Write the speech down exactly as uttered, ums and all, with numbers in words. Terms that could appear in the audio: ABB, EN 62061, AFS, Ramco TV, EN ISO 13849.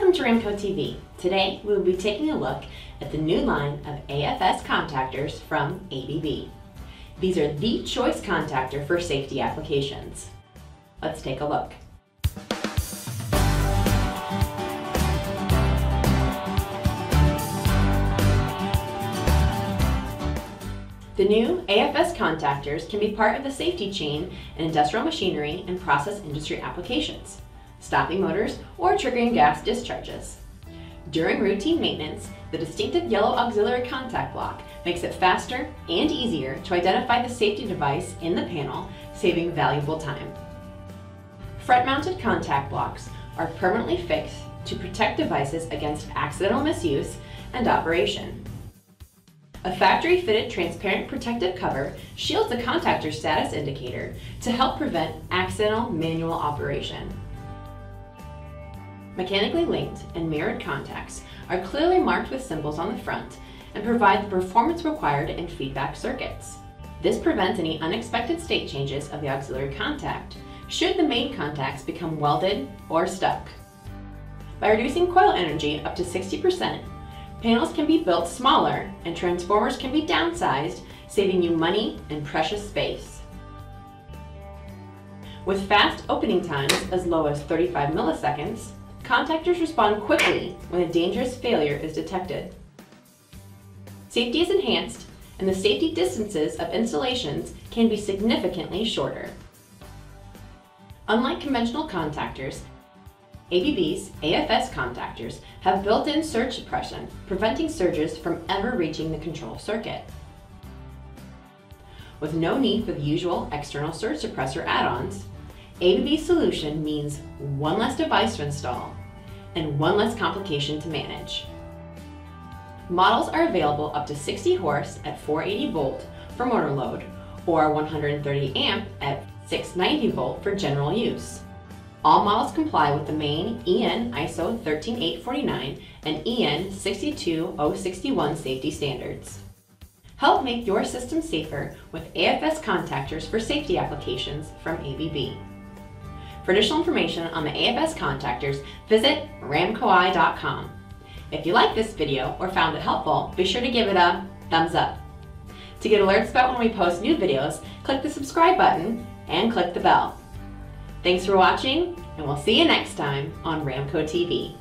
Welcome to Ramco T V. Today we will be taking a look at the new line of A F S contactors from A B B. These are the choice contactor for safety applications. Let's take a look. The new A F S contactors can be part of the safety chain in industrial machinery and process industry applications, stopping motors, or triggering gas discharges. During routine maintenance, the distinctive yellow auxiliary contact block makes it faster and easier to identify the safety device in the panel, saving valuable time. Fret-mounted contact blocks are permanently fixed to protect devices against accidental misuse and operation. A factory-fitted transparent protective cover shields the contactor status indicator to help prevent accidental manual operation. Mechanically linked and mirrored contacts are clearly marked with symbols on the front and provide the performance required in feedback circuits. This prevents any unexpected state changes of the auxiliary contact should the main contacts become welded or stuck. By reducing coil energy up to sixty percent, panels can be built smaller and transformers can be downsized, saving you money and precious space. With fast opening times as low as thirty-five milliseconds, contactors respond quickly when a dangerous failure is detected. Safety is enhanced, and the safety distances of installations can be significantly shorter. Unlike conventional contactors, A B B's A F S contactors have built-in surge suppression, preventing surges from ever reaching the control circuit. With no need for the usual external surge suppressor add-ons, A B B's solution means one less device to install and one less complication to manage. Models are available up to sixty horse at four eighty volt for motor load or one hundred thirty amp at six ninety volt for general use. All models comply with the main E N I S O one three eight four nine and E N six two zero six one safety standards. Help make your system safer with A F S contactors for safety applications from A B B. For additional information on the A F S contactors, visit ram coi dot com. If you like this video or found it helpful, be sure to give it a thumbs up. To get alerts about when we post new videos, click the subscribe button and click the bell. Thanks for watching, and we'll see you next time on Ramco T V.